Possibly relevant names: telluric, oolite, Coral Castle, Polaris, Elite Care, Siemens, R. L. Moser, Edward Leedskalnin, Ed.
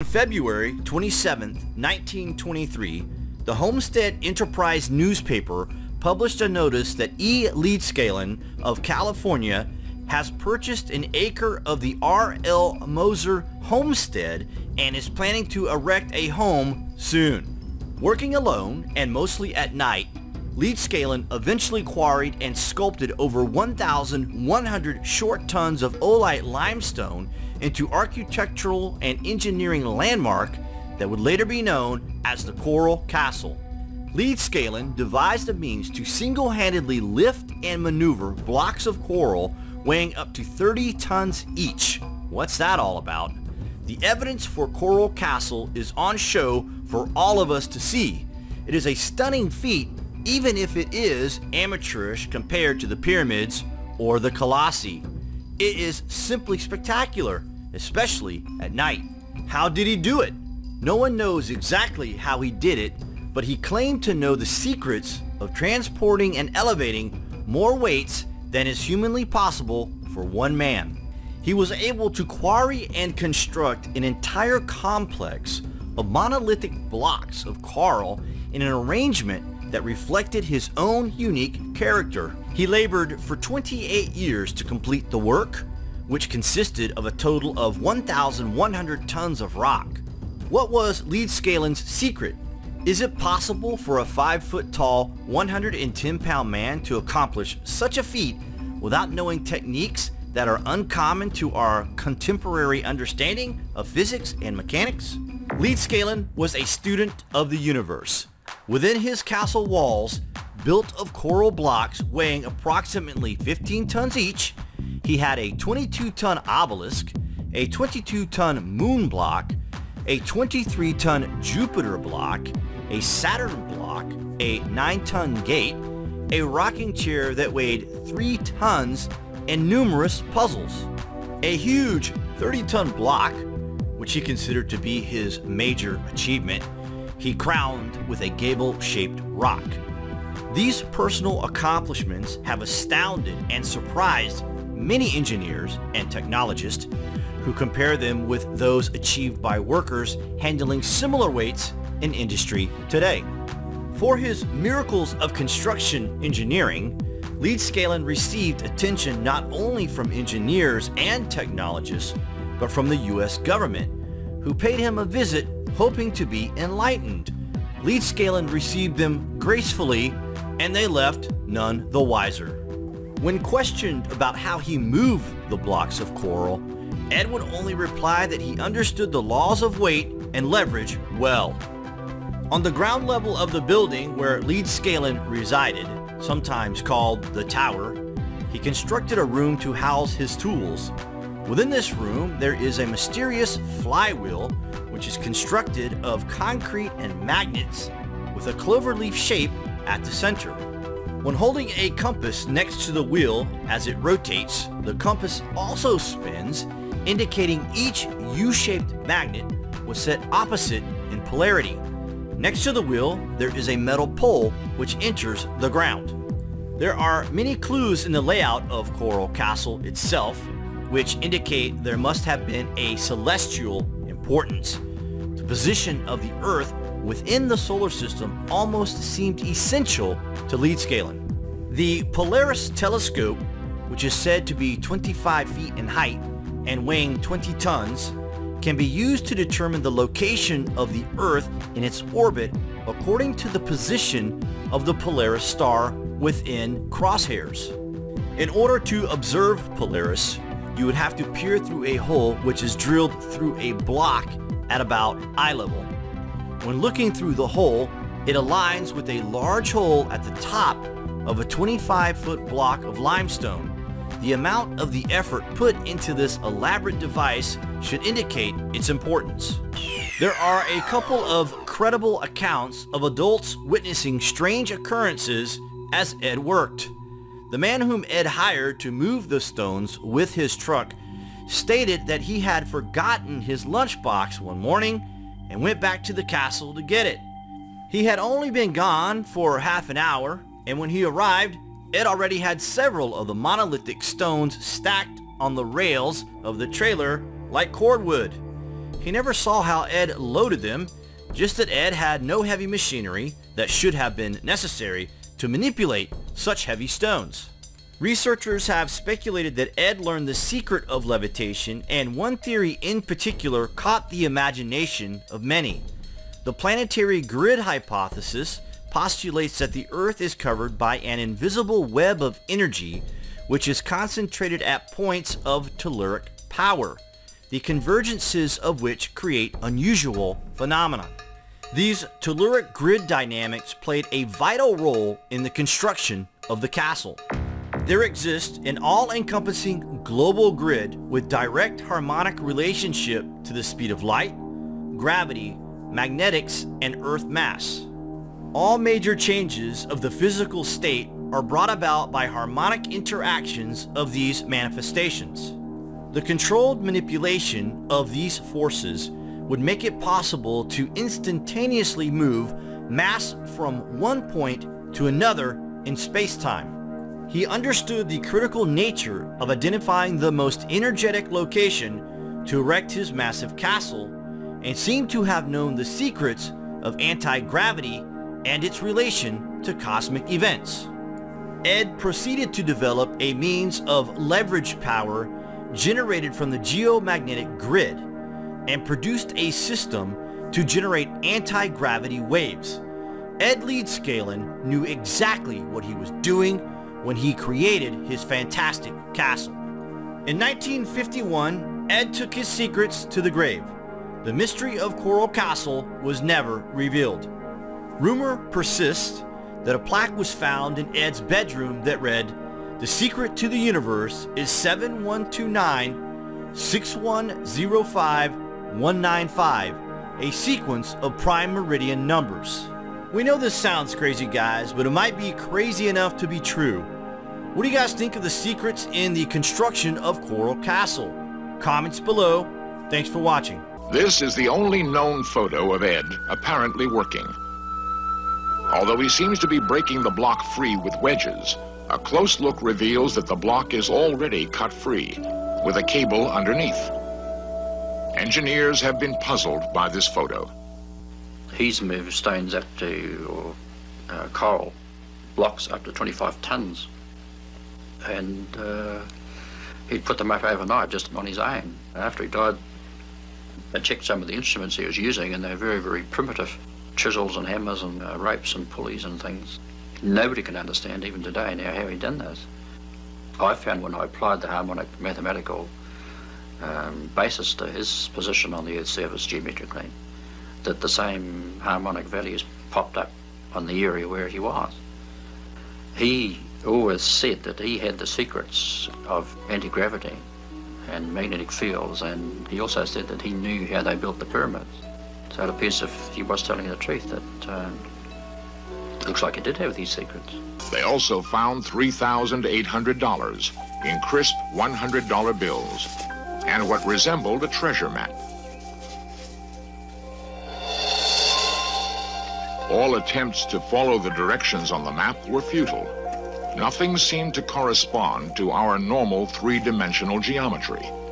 On February 27, 1923, the Homestead Enterprise newspaper published a notice that E. Leedskalnin of California has purchased an acre of the R. L. Moser homestead and is planning to erect a home soon. Working alone and mostly at night, Leedskalnin eventually quarried and sculpted over 1,100 short tons of oolite limestone into architectural and engineering landmark that would later be known as the Coral Castle. Leedskalnin devised a means to single-handedly lift and maneuver blocks of coral weighing up to 30 tons each. What's that all about? The evidence for Coral Castle is on show for all of us to see. It is a stunning feat, even if it is amateurish compared to the pyramids or the Colossi. It is simply spectacular, especially at night. How did he do it? No one knows exactly how he did it, but he claimed to know the secrets of transporting and elevating more weights than is humanly possible for one man. He was able to quarry and construct an entire complex of monolithic blocks of coral in an arrangement that reflected his own unique character. He labored for 28 years to complete the work, which consisted of a total of 1,100 tons of rock. What was Leedskalnin's secret? Is it possible for a 5-foot-tall, 110-pound man to accomplish such a feat without knowing techniques that are uncommon to our contemporary understanding of physics and mechanics? Leedskalnin was a student of the universe. Within his castle walls, built of coral blocks weighing approximately 15 tons each, he had a 22-ton obelisk, a 22-ton moon block, a 23-ton Jupiter block, a Saturn block, a 9-ton gate, a rocking chair that weighed 3 tons, and numerous puzzles. A huge 30-ton block, which he considered to be his major achievement, he crowned with a gable-shaped rock. These personal accomplishments have astounded and surprised many engineers and technologists who compare them with those achieved by workers handling similar weights in industry today. For his miracles of construction engineering, Leedskalnin received attention not only from engineers and technologists, but from the U.S. government, who paid him a visit hoping to be enlightened. Leedskalnin received them gracefully, and they left none the wiser. When questioned about how he moved the blocks of coral, Ed would only reply that he understood the laws of weight and leverage well. On the ground level of the building where Leedskalnin resided, sometimes called the Tower, he constructed a room to house his tools. Within this room, there is a mysterious flywheel which is constructed of concrete and magnets with a cloverleaf shape at the center. When holding a compass next to the wheel as it rotates, the compass also spins, indicating each U-shaped magnet was set opposite in polarity. Next to the wheel, there is a metal pole which enters the ground. There are many clues in the layout of Coral Castle itself, which indicate there must have been a celestial importance. The position of the Earth within the solar system almost seemed essential to Leedskalnin. The Polaris telescope, which is said to be 25 feet in height and weighing 20 tons, can be used to determine the location of the Earth in its orbit according to the position of the Polaris star within crosshairs. In order to observe Polaris, you would have to peer through a hole which is drilled through a block at about eye level. When looking through the hole, it aligns with a large hole at the top of a 25-foot block of limestone. The amount of the effort put into this elaborate device should indicate its importance. There are a couple of credible accounts of adults witnessing strange occurrences as Ed worked. The man whom Ed hired to move the stones with his truck stated that he had forgotten his lunchbox one morning and went back to the castle to get it. He had only been gone for half an hour, and when he arrived, Ed already had several of the monolithic stones stacked on the rails of the trailer like cordwood. He never saw how Ed loaded them, just that Ed had no heavy machinery that should have been necessary to manipulate such heavy stones. Researchers have speculated that Ed learned the secret of levitation, and one theory in particular caught the imagination of many. The planetary grid hypothesis postulates that the Earth is covered by an invisible web of energy which is concentrated at points of telluric power, the convergences of which create unusual phenomena. These telluric grid dynamics played a vital role in the construction of the castle. There exists an all-encompassing global grid with direct harmonic relationship to the speed of light, gravity, magnetics, and Earth mass. All major changes of the physical state are brought about by harmonic interactions of these manifestations. The controlled manipulation of these forces would make it possible to instantaneously move mass from one point to another in space-time. He understood the critical nature of identifying the most energetic location to erect his massive castle, and seemed to have known the secrets of anti-gravity and its relation to cosmic events. Ed proceeded to develop a means of leverage power generated from the geomagnetic grid, and produced a system to generate anti-gravity waves. Ed Leedskalnin knew exactly what he was doing when he created his fantastic castle. In 1951, Ed took his secrets to the grave. The mystery of Coral Castle was never revealed. Rumor persists that a plaque was found in Ed's bedroom that read, "The secret to the universe is 7129-6105195, a sequence of prime meridian numbers." We know this sounds crazy, guys, but it might be crazy enough to be true. What do you guys think of the secrets in the construction of Coral Castle? Comments below. Thanks for watching. This is the only known photo of Ed apparently working. Although he seems to be breaking the block free with wedges, a close look reveals that the block is already cut free, with a cable underneath. Engineers have been puzzled by this photo. He's moved stones up to coal, blocks up to 25 tons. And he'd put them up overnight just on his own. After he died, I checked some of the instruments he was using, and they're very, very primitive. Chisels and hammers and ropes and pulleys and things. Nobody can understand even today now how he done those. I found when I applied the harmonic mathematical basis to his position on the Earth's surface geometrically, that the same harmonic values popped up on the area where he was. He always said that he had the secrets of anti-gravity and magnetic fields, and he also said that he knew how they built the pyramids. So it appears if he was telling the truth, that it looks like he did have these secrets. They also found $3,800 in crisp $100 bills and what resembled a treasure map. All attempts to follow the directions on the map were futile. Nothing seemed to correspond to our normal three-dimensional geometry.